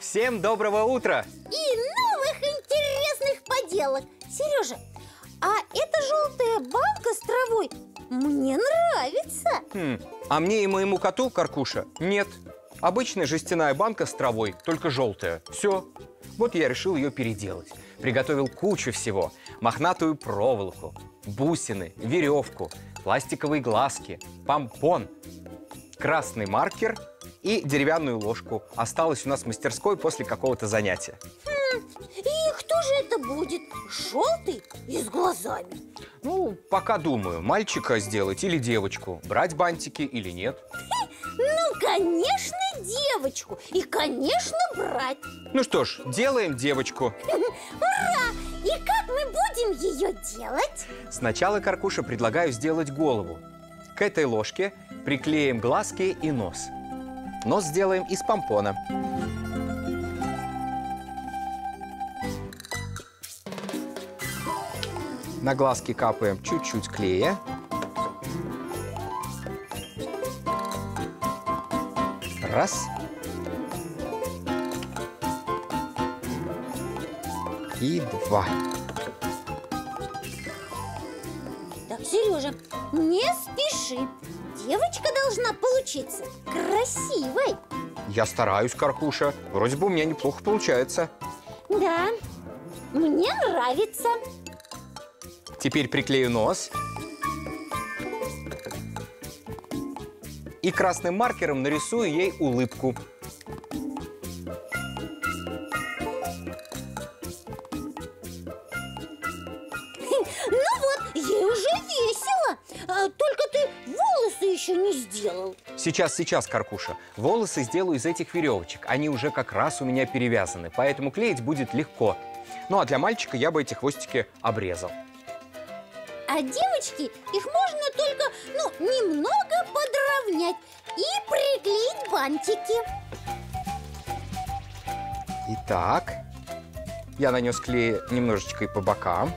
Всем доброго утра! И новых интересных поделок! Сережа, а эта желтая банка с травой мне нравится! А мне и моему коту, Каркуша, нет. Обычная жестяная банка с травой, только желтая. Все. Вот я решил ее переделать. Приготовил кучу всего. Мохнатую проволоку, бусины, веревку, пластиковые глазки, помпон, красный маркер и деревянную ложку. Осталось у нас в мастерской после какого-то занятия. И кто же это будет? Желтый и с глазами? Ну, пока думаю, мальчика сделать или девочку, брать бантики или нет. Ну, конечно, девочку. И, конечно, брать. Ну что ж, делаем девочку. Ура! И как мы будем ее делать? Сначала, Каркуша, предлагаю сделать голову. К этой ложке приклеим глазки и нос. Нос сделаем из помпона. На глазки капаем чуть-чуть клея. Раз. И два. Так, Сережа, не спеши. Девочка должна получиться красивой. Я стараюсь, Каркуша. Вроде бы у меня неплохо получается. Да, мне нравится. Теперь приклею нос. И красным маркером нарисую ей улыбку. Ну вот, ей уже весело. Только ты волосы еще не сделал. Сейчас, Каркуша. Волосы сделаю из этих веревочек. Они уже как раз у меня перевязаны, поэтому клеить будет легко. Ну а для мальчика я бы эти хвостики обрезал. А девочки, их можно только, немного подровнять и приклеить бантики. Итак, я нанес клей немножечко и по бокам.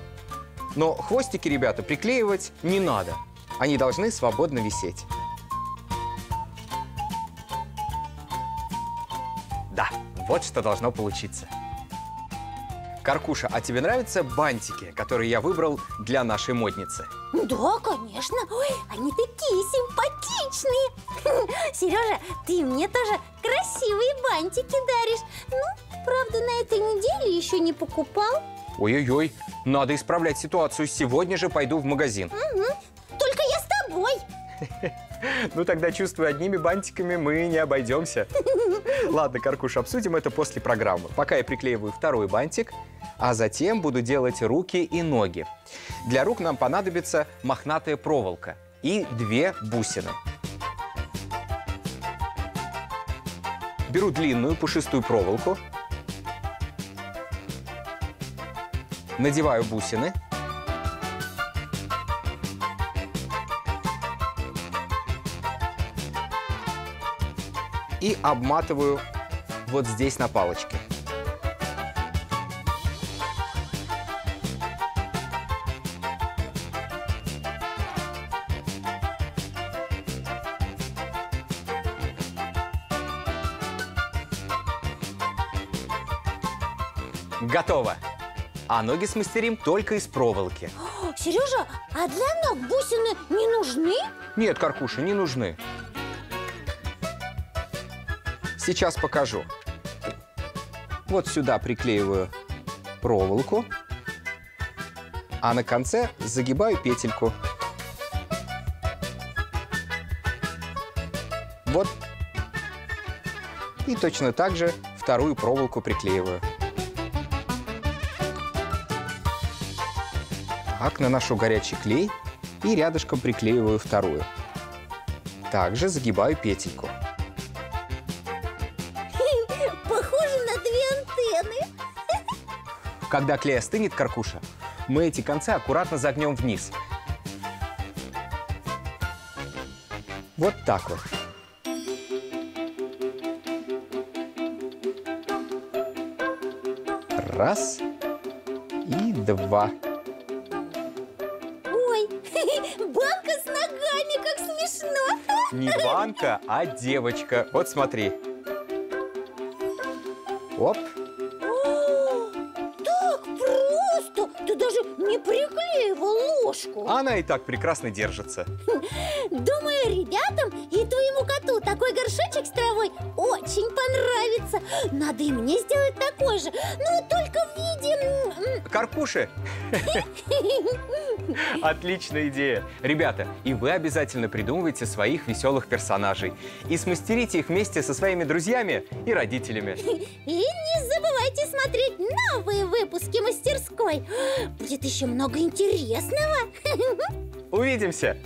Но хвостики, ребята, приклеивать не надо. Они должны свободно висеть. Да, вот что должно получиться. Каркуша, а тебе нравятся бантики, которые я выбрал для нашей модницы? Да, конечно. Ой, они такие симпатичные. Сережа, ты мне тоже красивые бантики даришь. Ну, правда, на этой неделе еще не покупал. Ой-ой-ой, надо исправлять ситуацию. Сегодня же пойду в магазин. Только я с тобой. Ну, тогда, чувствую, одними бантиками мы не обойдемся. Ладно, Каркуша, обсудим это после программы. Пока я приклеиваю второй бантик, а затем буду делать руки и ноги. Для рук нам понадобится мохнатая проволока и две бусины. Беру длинную пушистую проволоку, надеваю бусины. И обматываю вот здесь на палочке. Готово! А ноги смастерим только из проволоки. Сережа, а для ног бусины не нужны? Нет, Каркуша, не нужны. Сейчас покажу. Вот сюда приклеиваю проволоку, а на конце загибаю петельку. Вот. И точно так же вторую проволоку приклеиваю. Так, наношу горячий клей и рядышком приклеиваю вторую. Также загибаю петельку. Когда клей остынет, Каркуша, мы эти концы аккуратно загнем вниз. Вот так вот. Раз и два. Ой, банка с ногами, как смешно! Не банка, а девочка. Вот смотри. Оп. О, так просто! Ты даже не приклеивал ложку. Она и так прекрасно держится. Думаю, ребятам и твоему коту такой горшочек с травой очень понравится. Надо и мне сделать такой же, но только в виде... Каркуши. Отличная идея. Ребята, и вы обязательно придумывайте своих веселых персонажей. И смастерите их вместе со своими друзьями и родителями. И не забывайте смотреть новые выпуски мастерской. Будет еще много интересного. Увидимся.